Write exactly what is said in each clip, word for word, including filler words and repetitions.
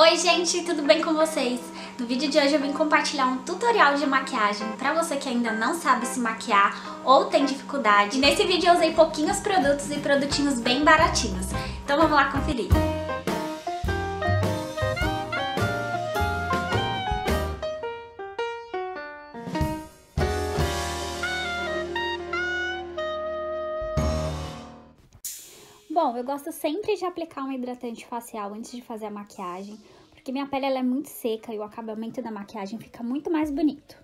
Oi gente, tudo bem com vocês? No vídeo de hoje eu vim compartilhar um tutorial de maquiagem pra você que ainda não sabe se maquiar ou tem dificuldade. E nesse vídeo eu usei pouquinhos produtos e produtinhos bem baratinhos. Então vamos lá conferir. Bom, eu gosto sempre de aplicar um hidratante facial antes de fazer a maquiagem, porque minha pele ela é muito seca e o acabamento da maquiagem fica muito mais bonito.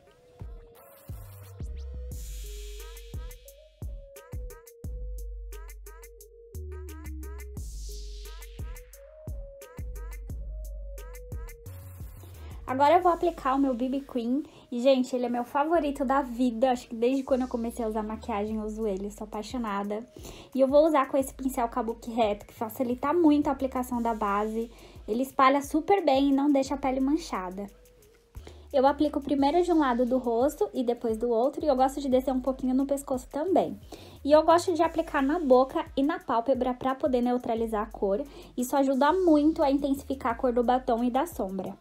Agora eu vou aplicar o meu B B Cream e, gente, ele é meu favorito da vida, acho que desde quando eu comecei a usar maquiagem eu uso ele, eu sou apaixonada. E eu vou usar com esse pincel Kabuki reto, que facilita muito a aplicação da base, ele espalha super bem e não deixa a pele manchada. Eu aplico primeiro de um lado do rosto e depois do outro, e eu gosto de descer um pouquinho no pescoço também. E eu gosto de aplicar na boca e na pálpebra pra poder neutralizar a cor, isso ajuda muito a intensificar a cor do batom e da sombra.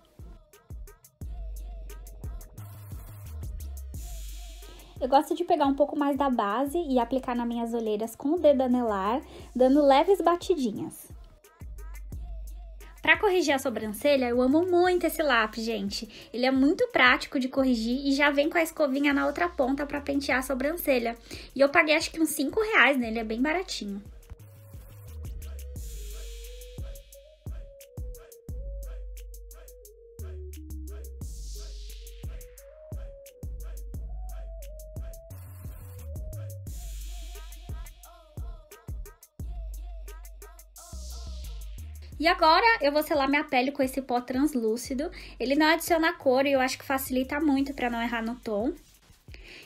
Eu gosto de pegar um pouco mais da base e aplicar nas minhas olheiras com o dedo anelar, dando leves batidinhas. Pra corrigir a sobrancelha, eu amo muito esse lápis, gente. Ele é muito prático de corrigir e já vem com a escovinha na outra ponta pra pentear a sobrancelha. E eu paguei acho que uns cinco reais nele, é bem baratinho. E agora eu vou selar minha pele com esse pó translúcido, ele não adiciona cor e eu acho que facilita muito pra não errar no tom.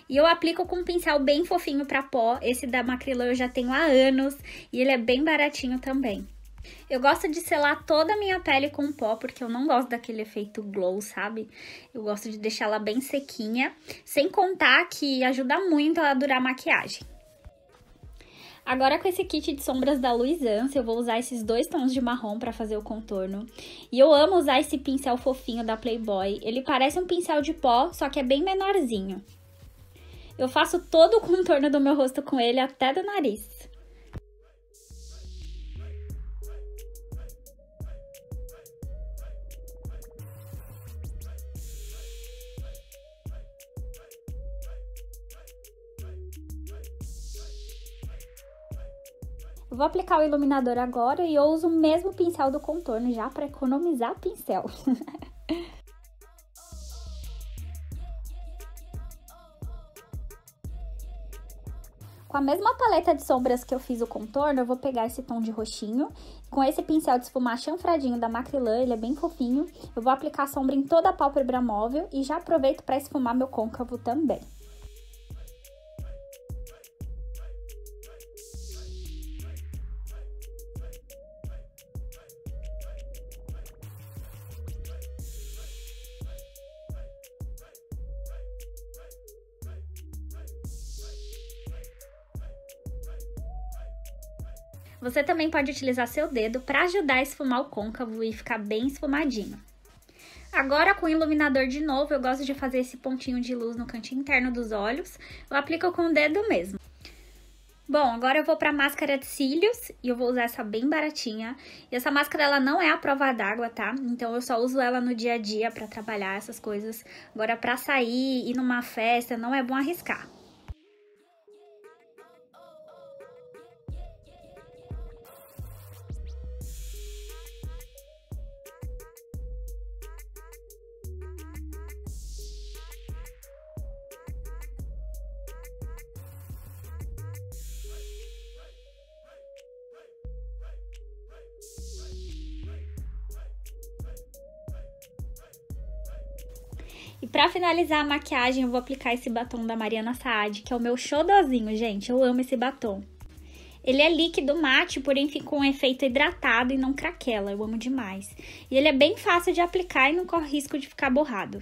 E eu aplico com um pincel bem fofinho pra pó, esse da Macrylou eu já tenho há anos e ele é bem baratinho também. Eu gosto de selar toda a minha pele com pó, porque eu não gosto daquele efeito glow, sabe? Eu gosto de deixá-la bem sequinha, sem contar que ajuda muito a durar a maquiagem. Agora com esse kit de sombras da Luisance, eu vou usar esses dois tons de marrom pra fazer o contorno. E eu amo usar esse pincel fofinho da Playboy, ele parece um pincel de pó, só que é bem menorzinho. Eu faço todo o contorno do meu rosto com ele, até do nariz. Eu vou aplicar o iluminador agora e eu uso o mesmo pincel do contorno já para economizar pincel. Com a mesma paleta de sombras que eu fiz o contorno, eu vou pegar esse tom de roxinho. Com esse pincel de esfumar chanfradinho da Macrilan, ele é bem fofinho, eu vou aplicar a sombra em toda a pálpebra móvel e já aproveito para esfumar meu côncavo também. Você também pode utilizar seu dedo para ajudar a esfumar o côncavo e ficar bem esfumadinho. Agora com o iluminador de novo, eu gosto de fazer esse pontinho de luz no cantinho interno dos olhos, eu aplico com o dedo mesmo. Bom, agora eu vou para a máscara de cílios e eu vou usar essa bem baratinha. E essa máscara ela não é à prova d'água, tá? Então eu só uso ela no dia a dia para trabalhar essas coisas. Agora para sair, ir numa festa, não é bom arriscar. E pra finalizar a maquiagem, eu vou aplicar esse batom da Mariana Saad, que é o meu xodozinho, gente. Eu amo esse batom. Ele é líquido mate, porém fica com um efeito hidratado e não craquela. Eu amo demais. E ele é bem fácil de aplicar e não corre risco de ficar borrado.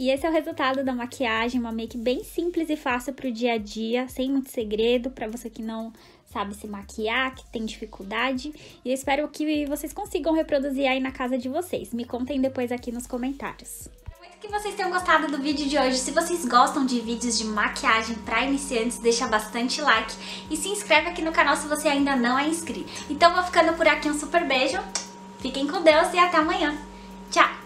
E esse é o resultado da maquiagem, uma make bem simples e fácil pro dia a dia, sem muito segredo, pra você que não sabe se maquiar, que tem dificuldade. E eu espero que vocês consigam reproduzir aí na casa de vocês. Me contem depois aqui nos comentários. Que vocês tenham gostado do vídeo de hoje. Se vocês gostam de vídeos de maquiagem para iniciantes, deixa bastante like e se inscreve aqui no canal se você ainda não é inscrito. Então vou ficando por aqui, um super beijo, fiquem com Deus e até amanhã. Tchau!